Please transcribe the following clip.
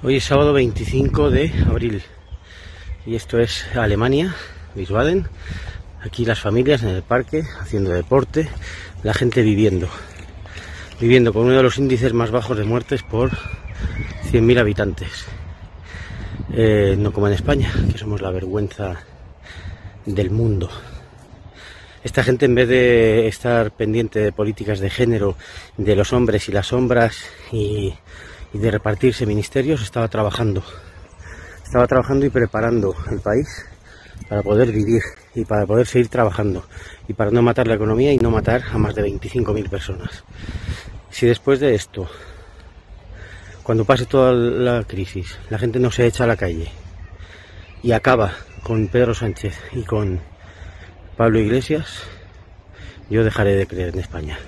Hoy es sábado 25 de abril y esto es Alemania, Wiesbaden. Aquí las familias en el parque haciendo deporte, la gente viviendo con uno de los índices más bajos de muertes por 100.000 habitantes. No como en España, que somos la vergüenza del mundo. Esta gente, en vez de estar pendiente de políticas de género, de los hombres y las sombras y de repartirse ministerios, estaba trabajando y preparando el país para poder vivir y para poder seguir trabajando y para no matar la economía y no matar a más de 25.000 personas. Si después de esto, cuando pase toda la crisis, la gente no se echa a la calle y acaba con Pedro Sánchez y con Pablo Iglesias, yo dejaré de creer en España.